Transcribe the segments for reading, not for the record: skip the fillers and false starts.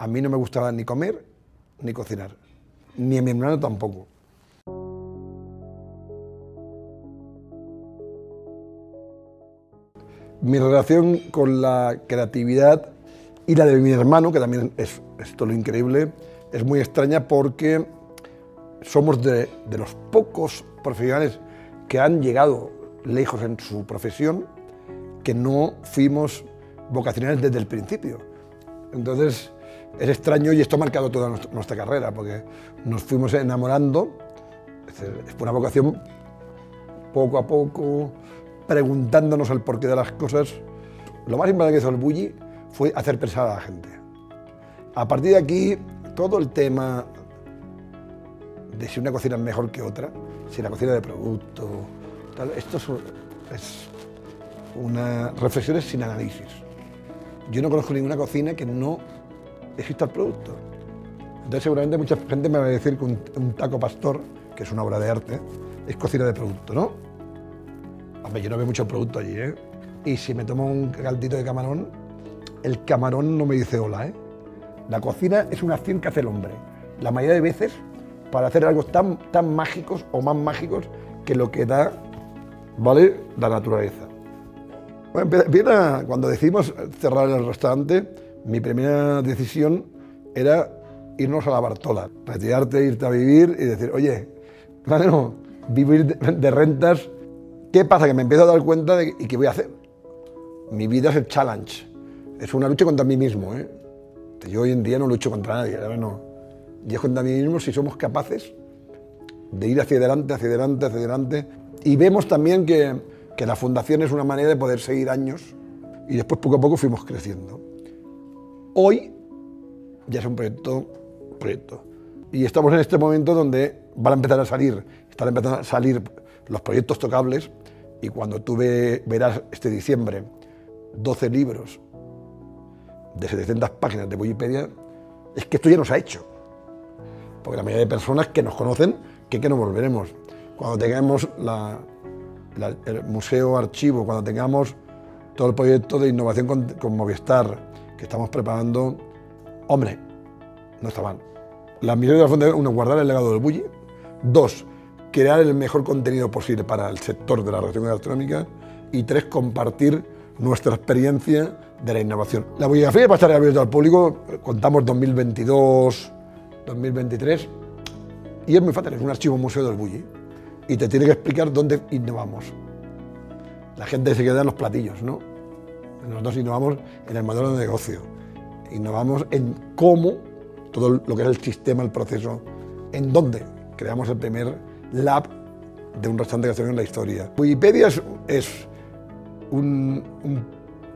A mí no me gustaba ni comer ni cocinar, ni a mi hermano tampoco. Mi relación con la creatividad y la de mi hermano, que también es esto lo increíble, es muy extraña porque somos de los pocos profesionales que han llegado lejos en su profesión que no fuimos vocacionales desde el principio. Entonces es extraño y esto ha marcado toda nuestra carrera porque nos fuimos enamorando, es decir, fue una vocación poco a poco, preguntándonos el porqué de las cosas. Lo más importante que hizo el Bulli fue hacer pensar a la gente. A partir de aquí, todo el tema de si una cocina es mejor que otra, si la cocina de producto, tal, esto es una reflexión sin análisis. Yo no conozco ninguna cocina que no exista el producto. Entonces seguramente mucha gente me va a decir que un taco pastor, que es una obra de arte, es cocina de producto, ¿no? Hombre, yo no veo mucho producto allí, ¿eh? Y si me tomo un caldito de camarón, el camarón no me dice hola, ¿eh? La cocina es una acción que hace el hombre, la mayoría de veces para hacer algo tan mágicos o más mágicos que lo que da, ¿vale?, la naturaleza. Bueno, empieza, cuando decidimos cerrar el restaurante, mi primera decisión era irnos a la Bartola, retirarte, irte a vivir y decir, oye, bueno, vivir de rentas. ¿Qué pasa? Que me empiezo a dar cuenta de que voy a hacer. Mi vida es el challenge, es una lucha contra mí mismo, ¿eh? Yo hoy en día no lucho contra nadie, la verdad no. Yo es contra mí mismo si somos capaces de ir hacia adelante, hacia adelante, hacia adelante. Y vemos también que la fundación es una manera de poder seguir años y después poco a poco fuimos creciendo. Hoy ya es un proyecto. Y estamos en este momento donde van a empezar a salir, están empezando a salir los proyectos tocables y cuando tú verás este diciembre 12 libros de 700 páginas de Foodipedia, es que esto ya nos ha hecho. Porque la mayoría de personas que nos conocen, que nos volveremos. Cuando tengamos el museo archivo, cuando tengamos todo el proyecto de innovación con Movistar que estamos preparando, hombre, no está mal. La misión de la Fundación, uno, guardar el legado del Bulli, dos, crear el mejor contenido posible para el sector de la relación gastronómica y tres, compartir nuestra experiencia de la innovación. La bulliografía va a estar abierta al público, contamos 2022, 2023 y es muy fácil, es un archivo museo del Bulli y te tiene que explicar dónde innovamos. La gente se queda en los platillos, ¿no? Nosotros innovamos en el modelo de negocio, innovamos en cómo, todo lo que es el sistema, el proceso, en dónde creamos el primer lab de un restaurante gastronómico en la historia. Foodipedia es un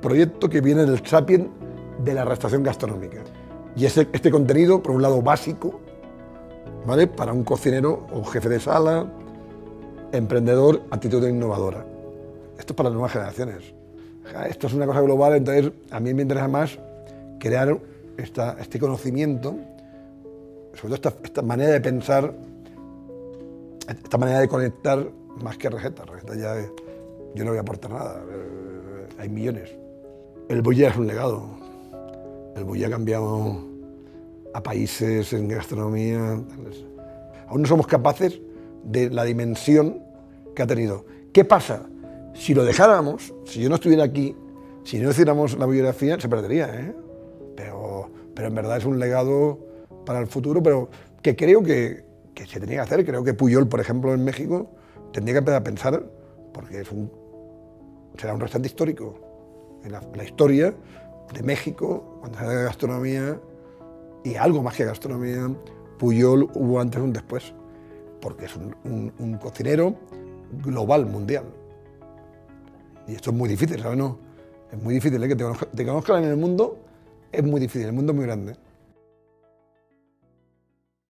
proyecto que viene del chapien de la restauración gastronómica. Y es este contenido, por un lado, básico, ¿vale?, para un cocinero o jefe de sala, emprendedor, actitud innovadora. Esto es para las nuevas generaciones. Esto es una cosa global, entonces a mí me interesa más crear este conocimiento, sobre todo esta manera de pensar, esta manera de conectar más que recetas ya yo no voy a aportar nada, hay millones. El boya es un legado, el boya ha cambiado a países en gastronomía, aún no somos capaces de la dimensión que ha tenido. ¿Qué pasa? Si lo dejáramos, si yo no estuviera aquí, si no hiciéramos la biografía, se perdería, ¿eh? Pero en verdad es un legado para el futuro, pero que creo que se tenía que hacer. Creo que Pujol, por ejemplo, en México, tendría que empezar a pensar, porque será un restaurante histórico. En la historia de México, cuando se habla de gastronomía, y algo más que gastronomía, Pujol hubo antes y un después, porque es un cocinero global, mundial. Y esto es muy difícil, ¿sabes? No, es muy difícil, ¿eh? Que te conozcan en el mundo, es muy difícil, el mundo es muy grande.